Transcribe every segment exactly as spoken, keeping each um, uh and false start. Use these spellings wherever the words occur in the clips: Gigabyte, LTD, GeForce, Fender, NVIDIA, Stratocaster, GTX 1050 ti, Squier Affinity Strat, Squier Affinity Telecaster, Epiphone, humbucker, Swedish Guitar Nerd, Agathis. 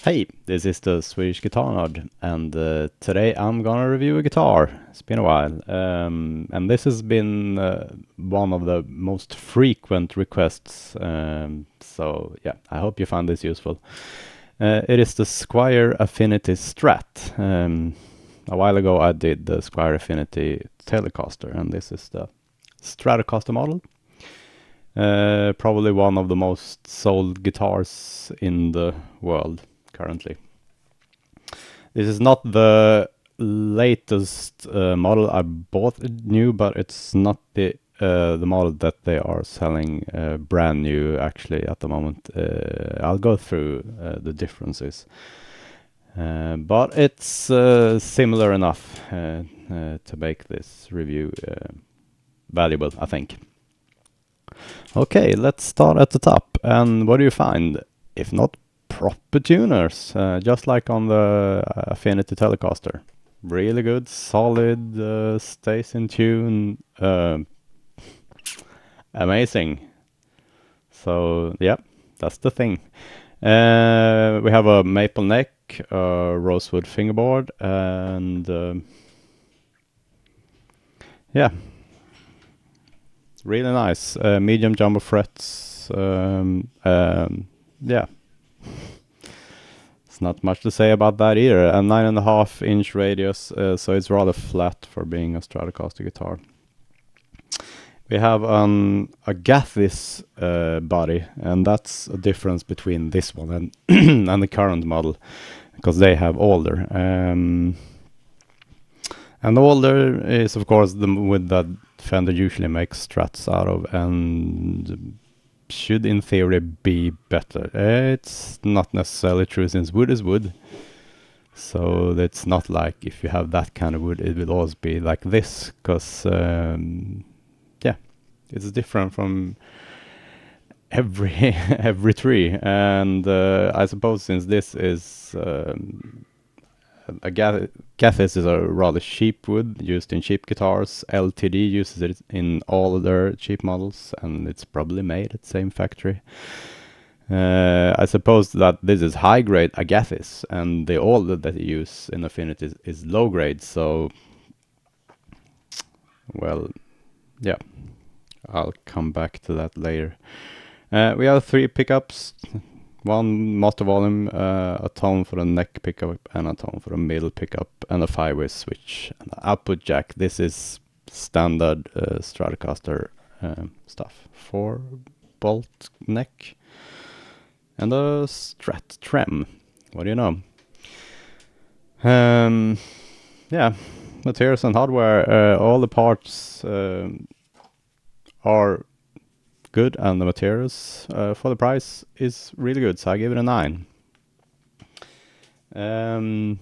Hey, this is the Swedish Guitar Nerd, and uh, today I'm gonna review a guitar. It's been a while, um, and this has been uh, one of the most frequent requests, um, so yeah, I hope you find this useful. Uh, it is the Squier Affinity Strat. Um, a while ago I did the Squier Affinity Telecaster, and this is the Stratocaster model. Uh, probably one of the most sold guitars in the world currently. This is not the latest uh, model I bought new, but it's not the uh, the model that they are selling uh, brand new actually at the moment. Uh, I'll go through uh, the differences, uh, but it's uh, similar enough uh, uh, to make this review uh, valuable, I think. Okay, let's start at the top. And what do you find? If not proper tuners, uh, just like on the Affinity Telecaster. Really good, solid, uh, stays in tune, uh, amazing. So yeah, that's the thing. Uh, we have a maple neck, a rosewood fingerboard, and uh, yeah, really nice. Uh, medium jumbo frets. Um, um, yeah, it's not much to say about that either. A nine and a half inch radius, uh, so it's rather flat for being a Stratocaster guitar. We have an Agathis uh, body, and that's a difference between this one and and the current model, because they have older. Um, and older is of course the with that Fender usually makes strats out of, and should in theory be better. It's not necessarily true, since wood is wood, so it's not like if you have that kind of wood it will always be like this, because um, yeah, it's different from every every tree. And uh, I suppose since this is um, Agathis is a rather cheap wood used in cheap guitars. L T D uses it in all of their cheap models, and it's probably made at the same factory. Uh, I suppose that this is high-grade Agathis, and the older that they use in Affinity is, is low-grade, so... Well, yeah, I'll come back to that later. Uh, we have three pickups. One master volume, uh, a tone for the neck pickup, and a tone for the middle pickup, and a five-way switch, and an output jack. This is standard uh, Stratocaster um, stuff. Four bolt neck, and a Strat trem. What do you know? Um, yeah, materials and hardware. Uh, all the parts uh, are good, and the materials uh, for the price is really good, so I give it a nine. Um,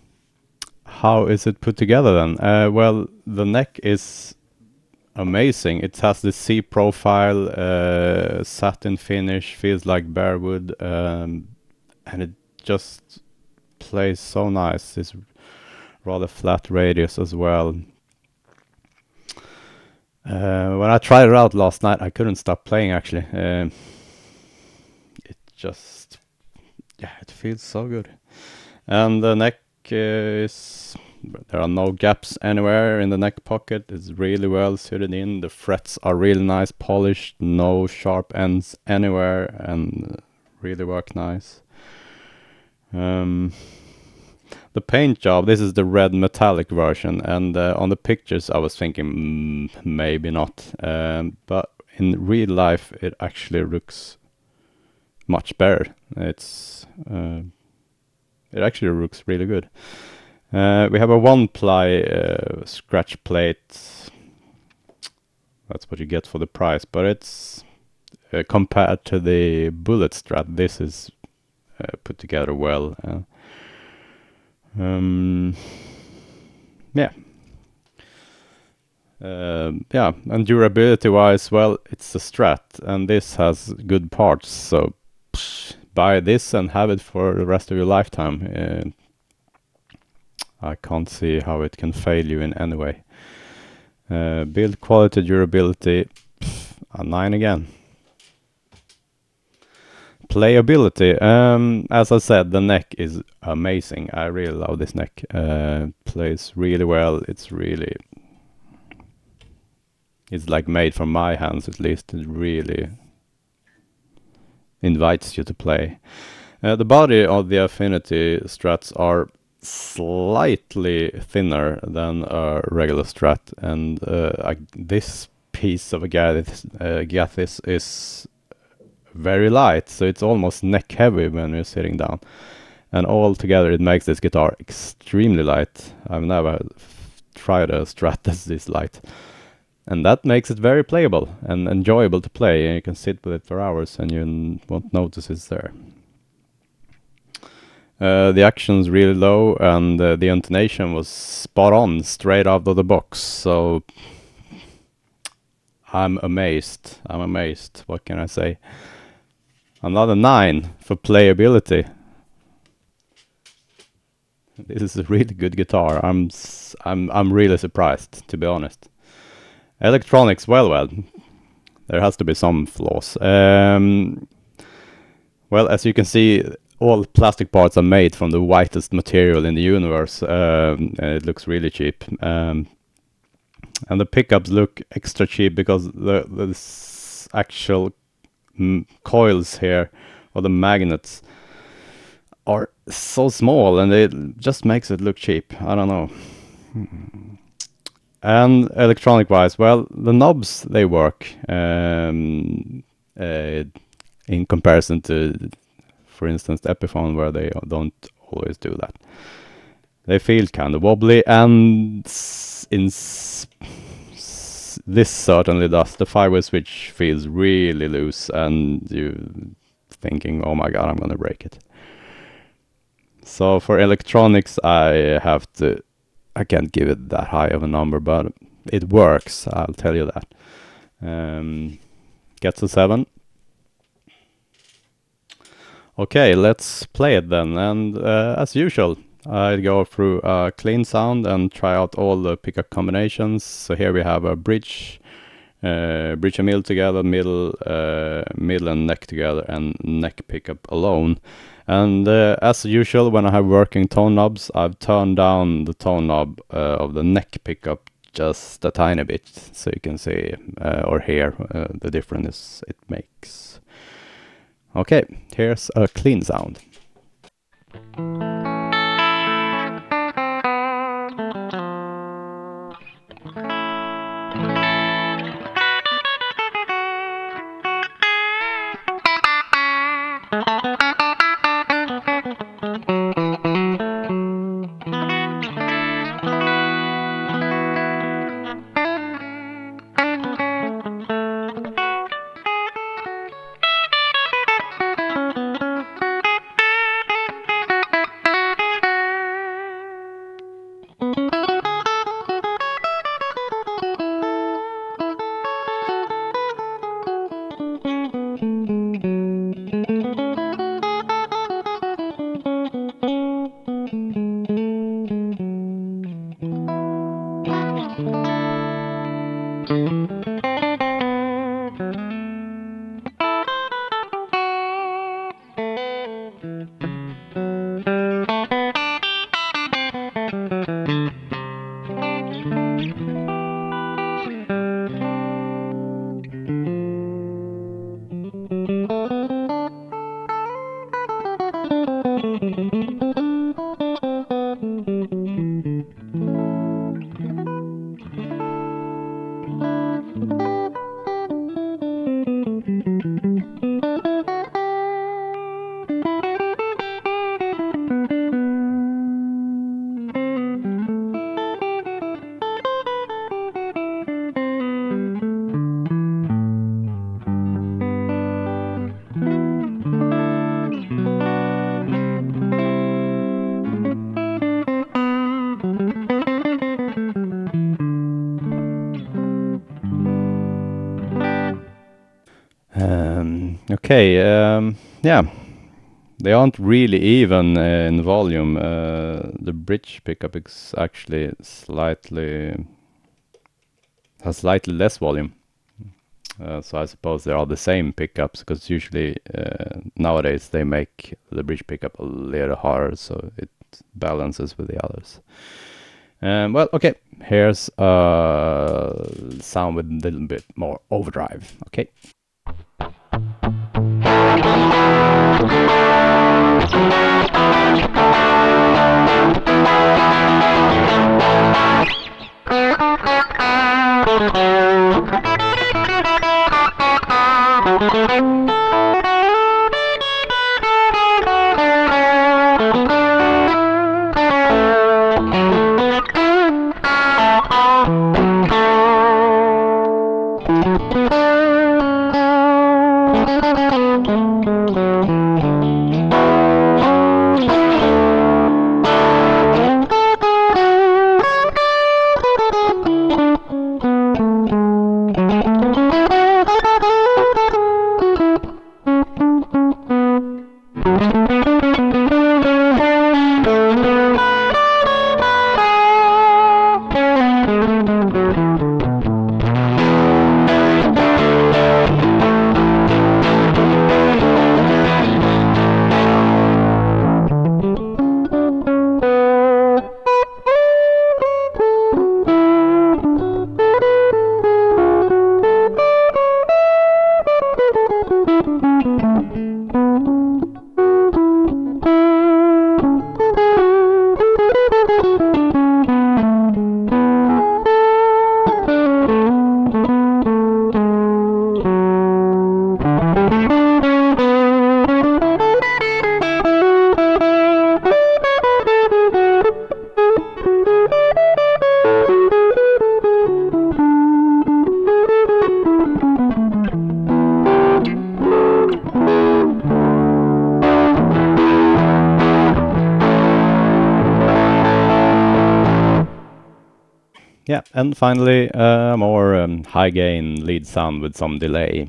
how is it put together then? Uh, well, the neck is amazing. It has the C profile, uh, satin finish, feels like bare wood, um, and it just plays so nice. It's rather flat radius as well. Uh, when I tried it out last night, I couldn't stop playing actually. Uh, it just, yeah, it feels so good. And the neck is, there are no gaps anywhere in the neck pocket. It's really well suited in. The frets are really nice, polished, no sharp ends anywhere, and really work nice. Um, The paint job, this is the red metallic version, and uh, on the pictures I was thinking mm, maybe not, um, but in real life it actually looks much better. It's uh, it actually looks really good. Uh, we have a one-ply uh, scratch plate. That's what you get for the price, but it's uh, compared to the Bullet Strat, this is uh, put together well. Uh, Um, yeah, uh, yeah, and durability-wise, well, it's a Strat, and this has good parts, so psh, buy this and have it for the rest of your lifetime. Uh, I can't see how it can fail you in any way. Uh, build quality, durability, pff, a nine again. Playability, um, as I said, the neck is amazing. I really love this neck. Uh, plays really well. It's really, it's like made from my hands at least. It really invites you to play. Uh, the body of the Affinity Strats are slightly thinner than a regular Strat, and uh, I, this piece of Agathis, uh, Agathis is very light, so it's almost neck heavy when you're sitting down, and all together it makes this guitar extremely light. I've never tried a Strat that's this light, and that makes it very playable and enjoyable to play, and you can sit with it for hours and you won't notice it's there. Uh, the action's really low, and uh, the intonation was spot on, straight out of the box, so I'm amazed, I'm amazed, what can I say? Another nine for playability. This is a really good guitar. I'm s I'm I'm really surprised, to be honest. Electronics, well, well, there has to be some flaws. Um, well, as you can see, all plastic parts are made from the whitest material in the universe. Um, and it looks really cheap. Um, and the pickups look extra cheap because the, the actual m coils here, or the magnets, are so small, and it just makes it look cheap. I don't know. Hmm. And electronic wise, well, the knobs, they work um, uh, in comparison to, for instance, the Epiphone, where they don't always do that. They feel kind of wobbly, and in s this certainly does. The five-way switch feels really loose, and you're thinking, oh my god, I'm gonna break it. So for electronics, I have to, I can't give it that high of a number, but it works, I'll tell you that. Um, gets a seven. Okay, let's play it then, and uh, as usual, I'll go through a clean sound and try out all the pickup combinations. So here we have a bridge, uh, bridge and middle together, middle, uh, middle and neck together, and neck pickup alone. And uh, as usual, when I have working tone knobs, I've turned down the tone knob uh, of the neck pickup just a tiny bit, so you can see uh, or hear uh, the difference it makes. Okay, here's a clean sound. Okay, um, yeah, they aren't really even uh, in volume. Uh, the bridge pickup is actually slightly has slightly less volume. Uh, so I suppose they are the same pickups, because usually uh, nowadays they make the bridge pickup a little harder, so it balances with the others. Um, well, okay, here's a sound with a little bit more overdrive. Okay. Yeah, and finally a uh, more um, high gain lead sound with some delay.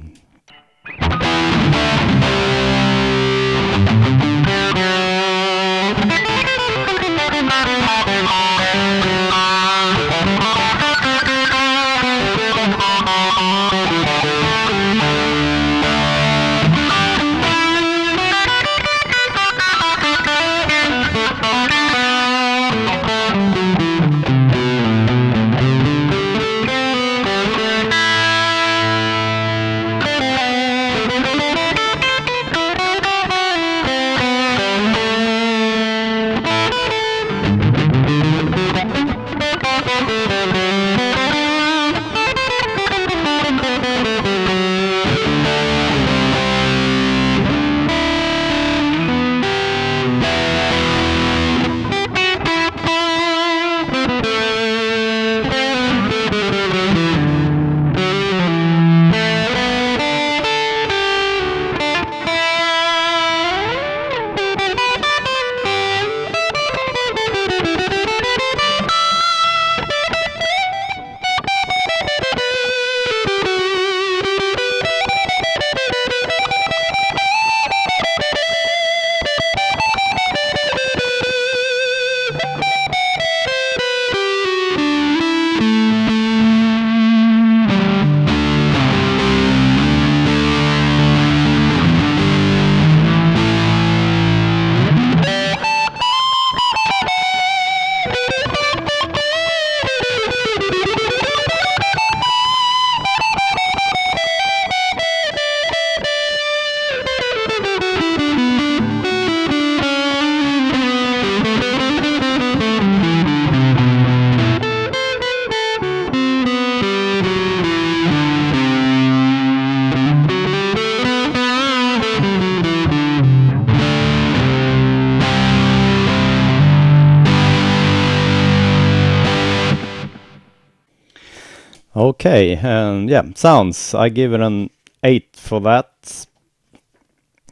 Okay, and um, yeah, sounds. I give it an eight for that.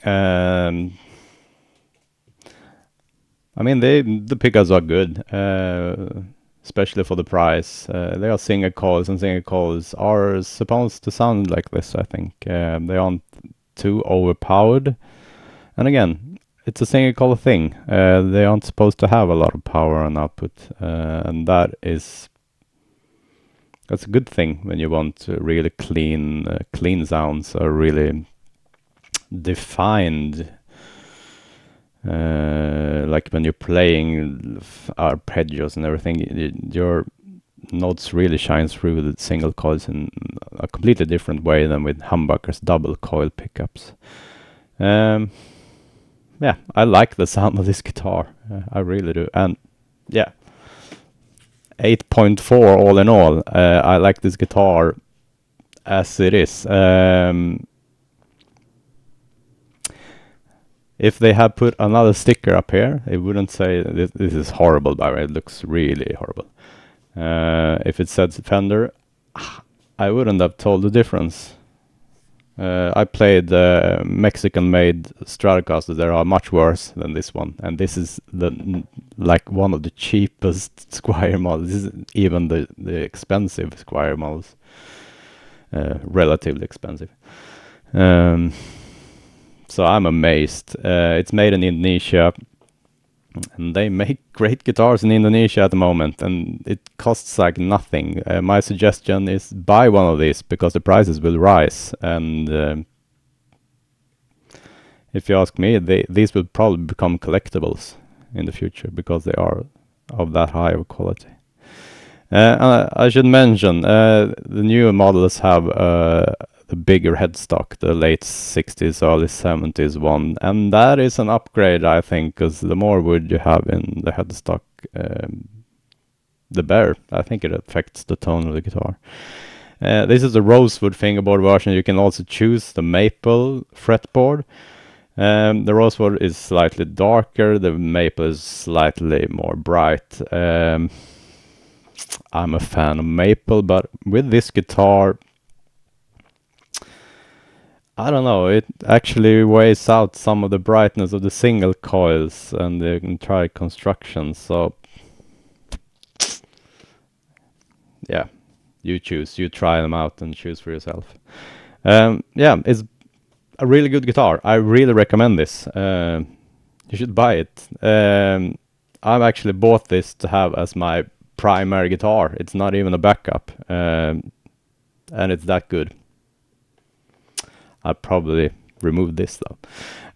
Um, I mean, they, the pickups are good, uh, especially for the price. Uh, they are singer calls, and singer calls are supposed to sound like this, I think. Um, they aren't too overpowered. And again, it's a singer call thing. Uh, they aren't supposed to have a lot of power and output, uh, and that is That's a good thing when you want uh, really clean, uh, clean sounds or really defined. Uh, like when you're playing arpeggios and everything, it, your notes really shine through the single coils in a completely different way than with humbuckers, double coil pickups. Um, yeah, I like the sound of this guitar. Uh, I really do. And yeah, eight point four all in all. Uh, I like this guitar as it is. Um, If they had put another sticker up here, it wouldn't say this, this is horrible, by the way. It looks really horrible. Uh, if it said Fender, I wouldn't have told the difference. Uh, I played the uh, Mexican-made Stratocaster. They are much worse than this one, and this is the like one of the cheapest Squier models. This isn't even the the expensive Squier models, uh, relatively expensive. Um, So I'm amazed. Uh, it's made in Indonesia, and they make great guitars in Indonesia at the moment, and it costs like nothing. Uh, my suggestion is buy one of these, because the prices will rise, and uh, if you ask me, they, these will probably become collectibles in the future, because they are of that high of quality. Uh, I should mention, uh, the newer models have uh, the bigger headstock, the late sixties, early seventies one, and that is an upgrade, I think, because the more wood you have in the headstock, um, the better. I think it affects the tone of the guitar. Uh, this is the rosewood fingerboard version. You can also choose the maple fretboard. Um, the rosewood is slightly darker, the maple is slightly more bright. Um, I'm a fan of maple, but with this guitar, I don't know, it actually weighs out some of the brightness of the single coils and the entire construction, so yeah, you choose, you try them out and choose for yourself. Um, yeah, it's a really good guitar. I really recommend this. Uh, you should buy it. Um, I've actually bought this to have as my primary guitar. It's not even a backup, um, and it's that good. I probably removed this though.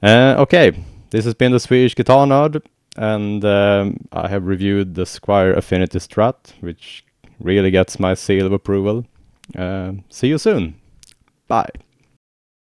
Uh, okay, this has been the Swedish Guitar Nerd, and um, I have reviewed the Squier Affinity Strat, which really gets my seal of approval. Uh, see you soon. Bye.